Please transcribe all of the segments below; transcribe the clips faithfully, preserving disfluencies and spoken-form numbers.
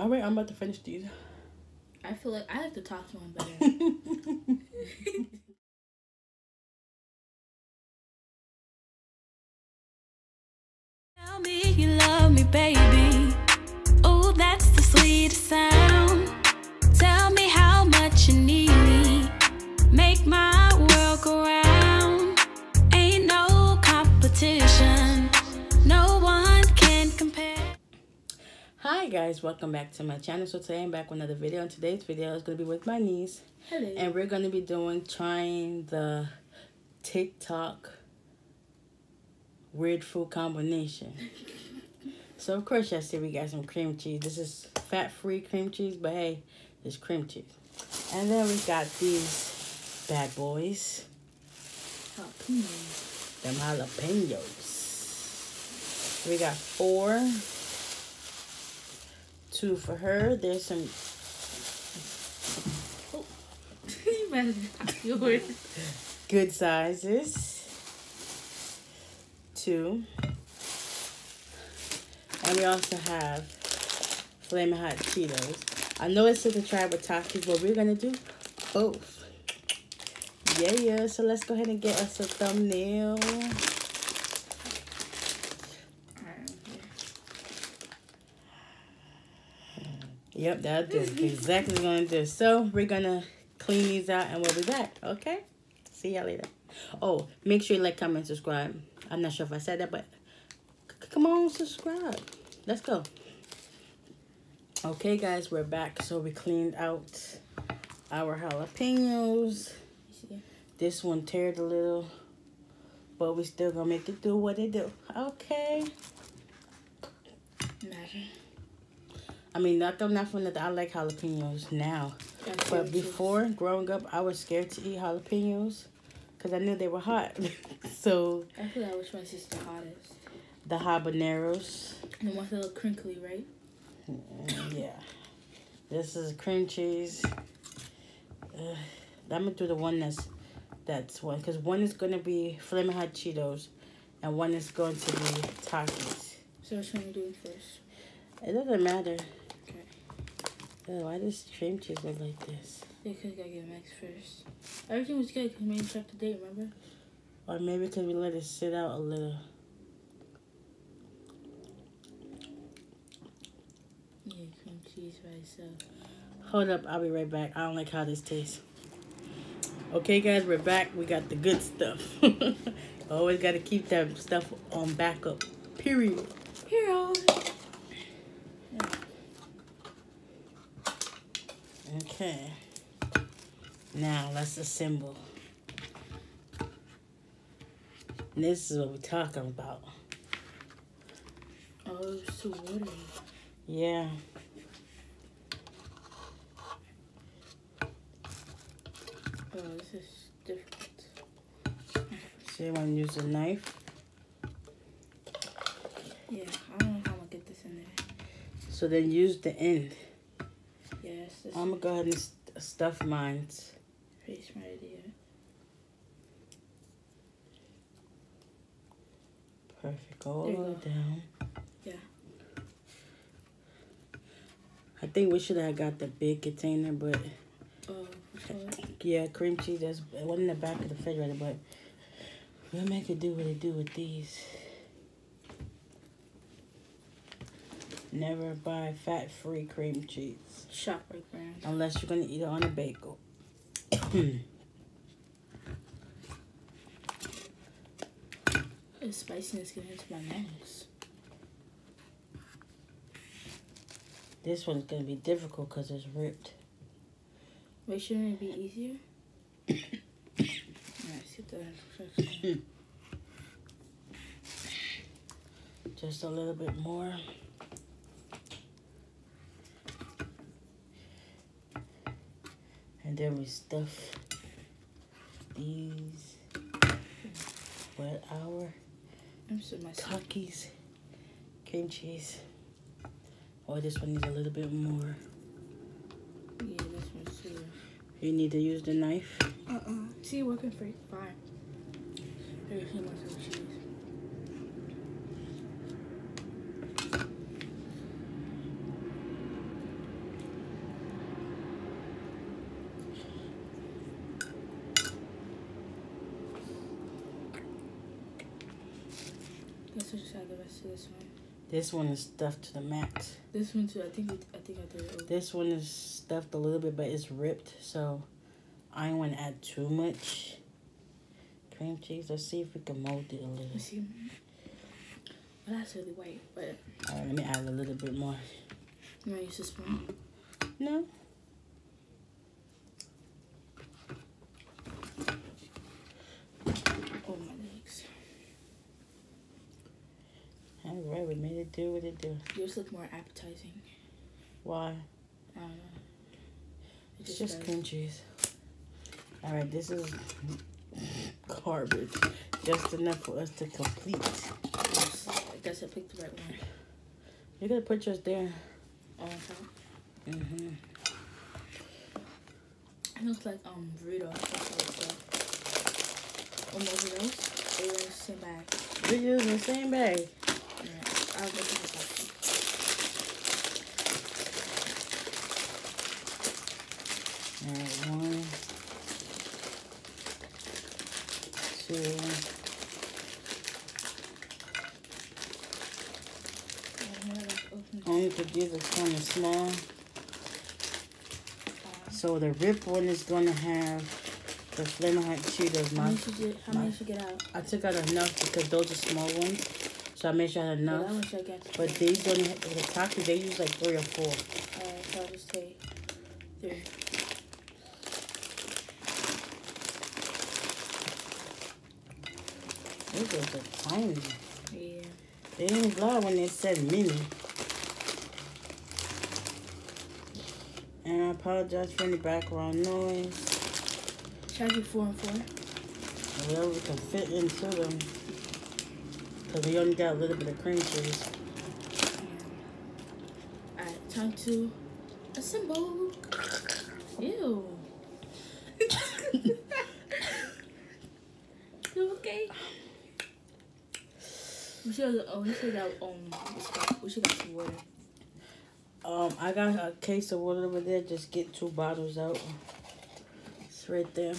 All right, I'm about to finish these. I feel like I like the Takis one better. Tell me you love me, baby. Oh, that's the sweetest sound. Tell me how much you need me. Make my world go round. Ain't no competition. No one can compare. Hi guys, welcome back to my channel. So today I'm back with another video, and today's video is going to be with my niece. Hello. And we're going to be doing trying the TikTok weird food combination. So of course yesterday we got some cream cheese. This is fat-free cream cheese, but hey, it's cream cheese. And then we got these bad boys. Jalapenos. Them jalapenos. We got four. Two for her. There's some. Oh. You better not yours. Good sizes. Two. And we also have flaming hot Cheetos. I know it says to try with Takis, but we're gonna do both. Yeah, yeah. So let's go ahead and get us a thumbnail. Yep, that'll do. Exactly what we're gonna do. So we're gonna clean these out and we'll be back. Okay? See y'all later. Oh, make sure you like, comment, subscribe. I'm not sure if I said that, but come on, subscribe. Let's go. Okay guys, we're back. So we cleaned out our jalapenos. This one teared a little, but we still gonna make it do what it do. Okay. Imagine. I mean, not though, not from the, I like jalapenos now. That's but before, growing up, I was scared to eat jalapenos because I knew they were hot. So I feel like which one's just the hottest? The habaneros. And the one's a little crinkly, right? Yeah. This is cream cheese. Uh, I'm going to do the one that's, that's one. Because one is going to be Flamin' Hot Cheetos and one is going to be Takis. So which one are you doing first? It doesn't matter. Oh, why does cream cheese look like this? They could have got mixed first. Everything was good because we made it up to date, remember? Or maybe because we let it sit out a little. Yeah, cream cheese by itself. Hold up, I'll be right back. I don't like how this tastes. Okay, guys, we're back. We got the good stuff. Always got to keep that stuff on backup. Period. Period. Okay, now let's assemble. And this is what we're talking about. Oh, it's so watery. Yeah. Oh, this is different. So you want to use a knife? Yeah, I don't know how I'm going to get this in there. So then use the end. Yes, I'm gonna go ahead and st stuff mine. Pretty smart idea. Perfect. All the way down. Yeah. I think we should have got the big container, but oh, yeah, cream cheese. That's it wasn't in the back of the refrigerator, but we'll make it do what it do with these. Never buy fat-free cream cheese. Shop right brand. Unless you're going to eat it on a bagel. The spiciness getting into my lungs. This one's going to be difficult because it's ripped. Wait, shouldn't it be easier? Alright, see that. Just a little bit more. And then we stuff these with our Takis cream cheese. Oh, this one needs a little bit more. Yeah, this one's too. You need to use the knife? Uh-uh. See, you're working for you. Fine. There's too much of the cheese. Let's just add the rest of this one. This one is stuffed to the max. This one too. I think it, I think I did it over. This one is stuffed a little bit, but it's ripped, so I don't want to add too much cream cheese. Let's see if we can mold it a little. Let's see. Well, that's really white, but. All right, let me add a little bit more. You want to use this one? No. Alright, we made it do what it do. Yours look more appetizing. Why? I don't know. It it's just cream cheese. Alright, this is garbage. Just enough for us to complete. I guess I picked the right one. You gotta put yours there. Oh, on top? Mm-hmm. It looks like um burrito. Or burritos. They were in the same bag. They're using the same bag. I'll go to the top. Alright, one, two, only to do this one is small. Um, so the rip one is gonna have the Flamin' Hot Cheetos. How much you get, how much you get out? I took out enough because those are small ones. So I made sure I had enough. Oh, I I but these don't have the Takis, they use like three or four. Alright, so I'll just take three. These are so tiny. Yeah. They didn't lie when they said mini. And I apologize for any background noise. Should I do four and four? Well, we can fit into them. Because we only got a little bit of cream cheese. Alright, time to assemble. Ew. You okay? We should have, oh, we should have, um, we should have some water. Um, I got a case of water over there. Just get two bottles out. It's right there.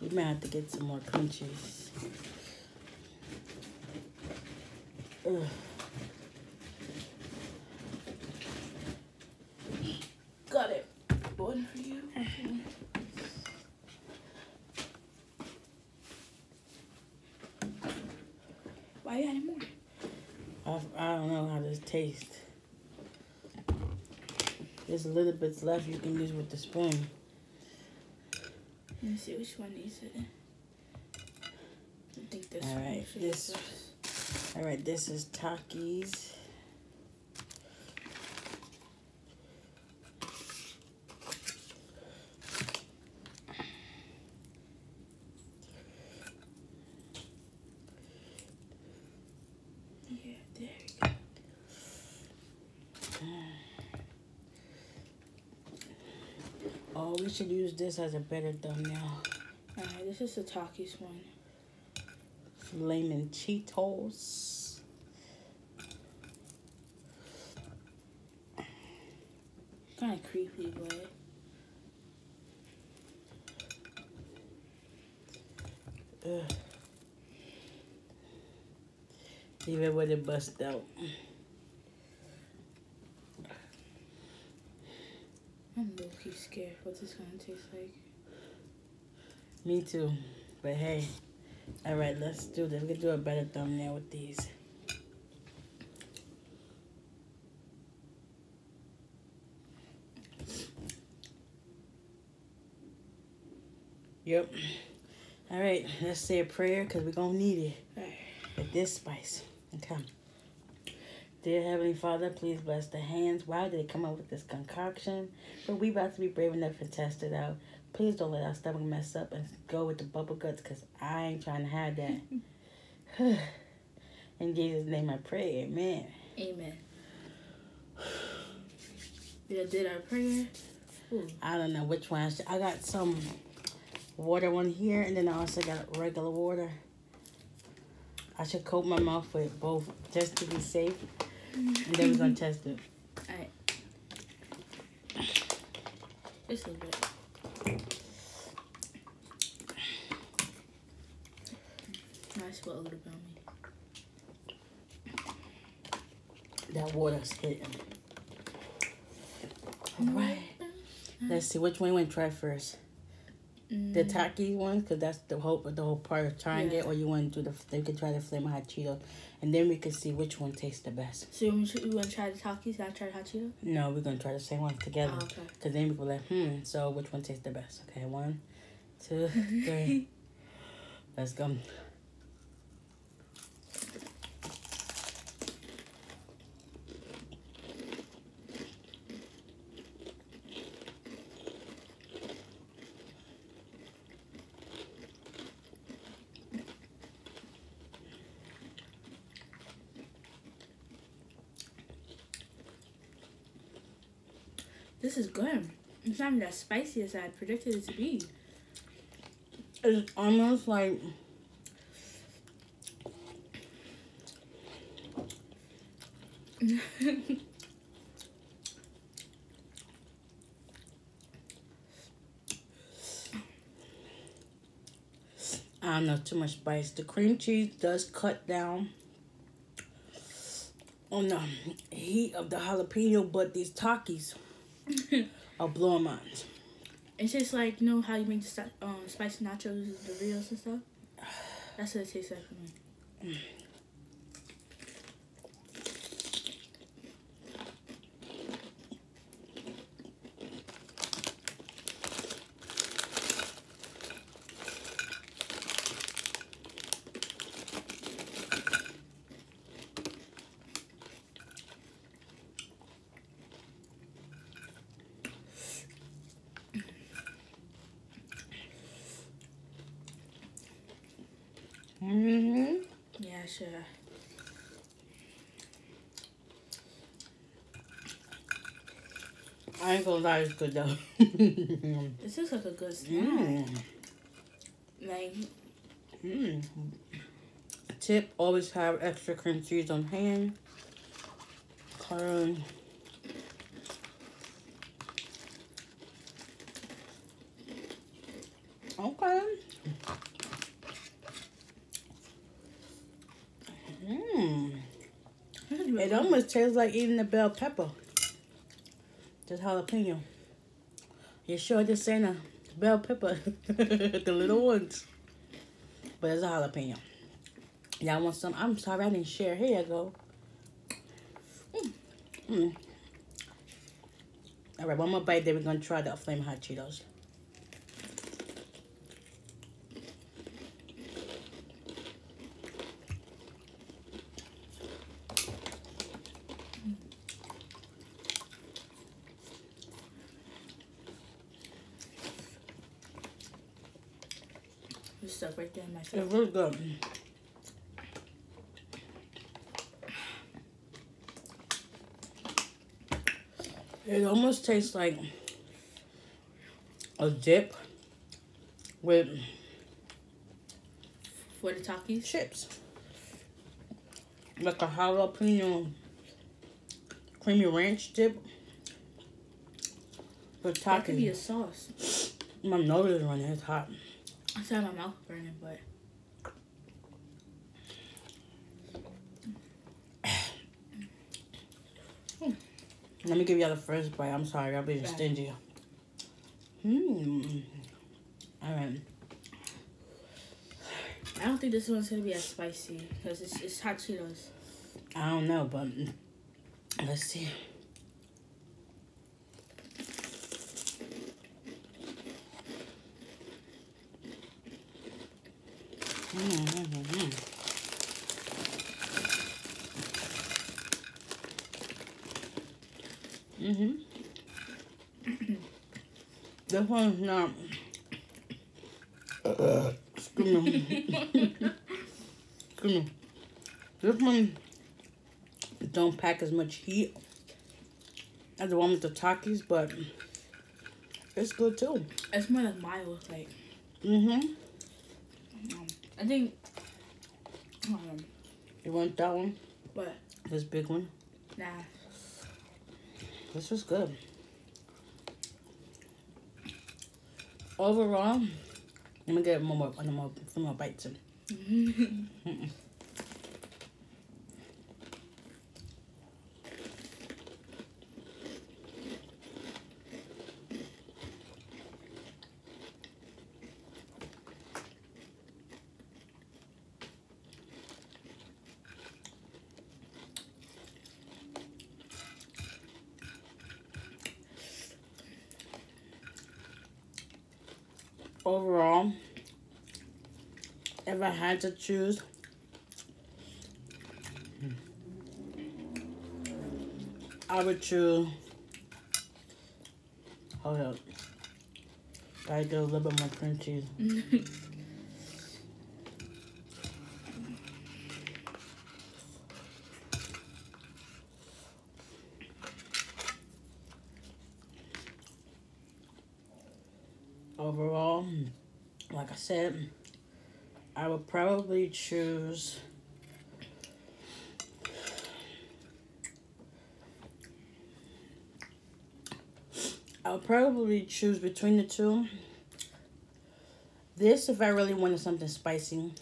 We may have to get some more cream cheese. Ugh. Got it. One for you. Why you adding more? I, I don't know how this tastes. There's a little bit left you can use with the spoon. Let me see which one is it. I think this all right, one. This, this. All right, this is Takis. Yeah, there you go. Oh, we should use this as a better thumbnail. Alright, this is the Takis one. Flamin' Cheetos. Kind of creepy, but. Ugh. Even when it busts out. I'm low-key scared. What's this gonna taste like? Me too. But hey, all right, let's do this. We can do a better thumbnail with these. Yep. All right, let's say a prayer because we're gonna need it. All right. With this spice. Okay. Dear Heavenly Father, please bless the hands. Why did they come up with this concoction? But we about to be brave enough to test it out. Please don't let our stomach mess up and go with the bubble guts, because I ain't trying to hide that. In Jesus' name I pray. Amen. Amen. We did our prayer. Ooh. I don't know which one. I, should. I got some water one here, and then I also got regular water. I should coat my mouth with both just to be safe. And then we're gonna test it. Alright. Just a little bit. swirled up on me. That water's hitting. All right. Let's see which one we want to try first. Mm. The Takis one, because that's the whole the whole part of trying yeah. it. Or you want to do the they could try the Flamin' Hot Cheeto, and then we can see which one tastes the best. So you want to try the Takis? And I try the Hot Cheeto? No, we're gonna try the same one together. Oh, okay. Because then we will like, hmm. So which one tastes the best? Okay, one, two, three. Let's go. This is good. It's not even as spicy as I predicted it to be. It's almost like I don't know, too much spice. The cream cheese does cut down on the heat of the jalapeno, but these Takis are blowing minds. It's just like, you know how you make the um, spicy nachos, the Doritos and stuff? That's what it tastes like for me. Mm-hmm. Yeah, sure. I ain't gonna lie, it's good though. This is like a good snack. Mm. Like, mm. Tip, always have extra cream cheese on hand. Curry. Okay. It almost tastes like eating the bell pepper. Just jalapeno. You sure this ain't a bell pepper? The little ones. But it's a jalapeno. Y'all want some? I'm sorry I didn't share. Here you go. Mm. Mm. Alright, one more bite. Then we're going to try the Flamin' Hot Cheetos. This stuff right there in my face. It's really good. It almost tastes like a dip with for the Takis chips, like a jalapeno creamy ranch dip with Takis. That could be a sauce. My nose is running. It's hot. I saw my mouth burning, but mm. Let me give y'all the first bite. I'm sorry, I'll be just stingy. Hmm. All right. I don't think this one's gonna be as spicy because it's it's hot Cheetos. I don't know, but let's see. Mm-hmm. Mm-hmm. This one's not. Uh, excuse me. Excuse me. This one don't pack as much heat as the one with the Takis, but it's good too. It's more like mild, like. Mm-hmm. I think um, you want that one? What? This big one? Nah. This was good. Overall, I'm gonna get more, more, more, more bites in. Overall, if I had to choose, I would choose, hold up, gotta get a little bit more cream cheese. Overall, like I said, I would probably choose I'll probably choose between the two. This if I really wanted something spicy.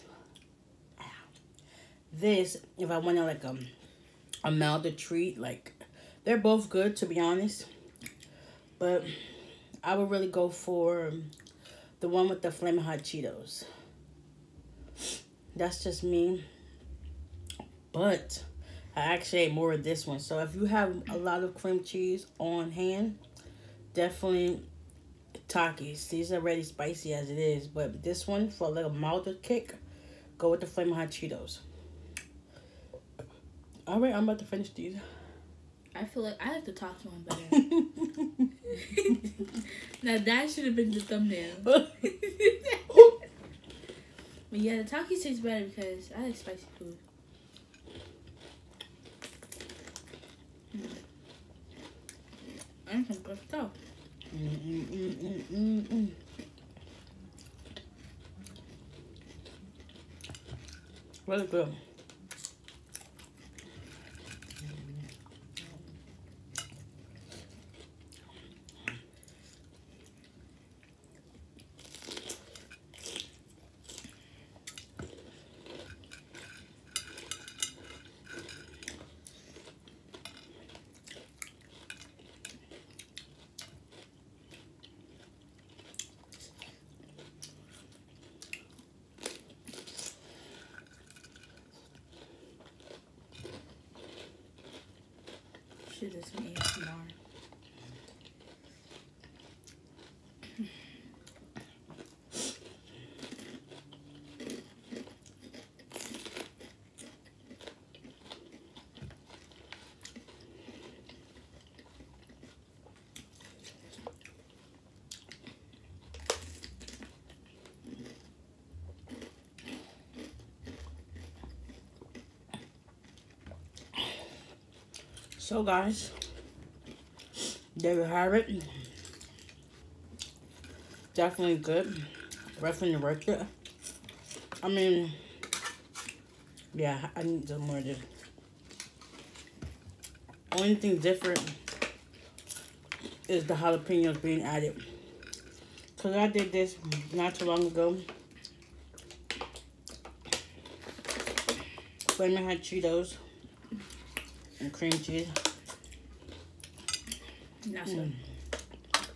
This if I wanted like a, a milder treat. Like, they're both good, to be honest. But I would really go for the one with the Flamin' Hot Cheetos. That's just me. But I actually ate more of this one. So if you have a lot of cream cheese on hand, definitely Takis. These are already spicy as it is. But this one, for a little milder kick, go with the Flamin' Hot Cheetos. Alright, I'm about to finish these. I feel like I like the Takis one better. Now that should have been the thumbnail. But yeah, the Takis tastes better because I like spicy food. Mm. And some good stuff. Mm, mm, mm, mm, mm, mm. Really good. Should do some A S M R. So guys, there you have it. Definitely good. Definitely worth it. I mean, yeah, I need some more of this. Only thing different is the jalapenos being added. Because I did this not too long ago. Flamin' Hot Cheetos. And cream cheese. That's mm.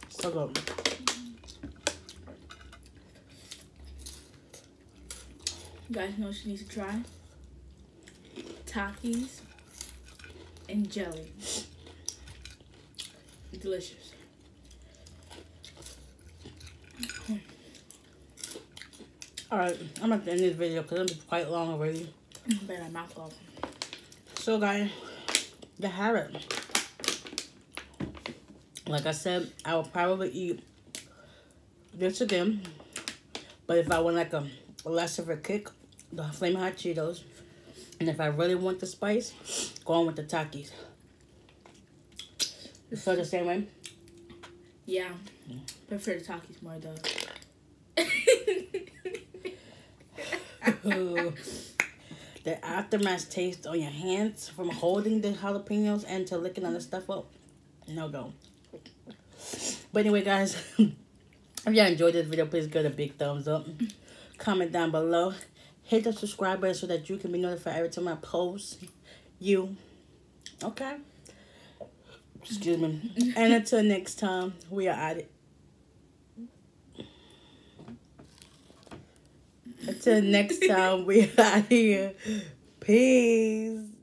So good. You guys know what you need to try? Takis and jelly. Delicious. Mm. Alright, I'm about to end this video because it's quite long already. But I'm not going. So guys, the Harrod. Like I said, I would probably eat this again. But if I want like a less of a kick, the Flamin' Hot Cheetos. And if I really want the spice, go on with the Takis. You feel the same way? Yeah. I prefer the Takis more though. The aftermath taste on your hands from holding the jalapenos and to licking other stuff up, no go. But anyway, guys, if y'all enjoyed this video, please give it a big thumbs up. Comment down below. Hit the subscribe button so that you can be notified every time I post you. Okay? Excuse me. And until next time, we are at it. Until next time, we are out here. Peace.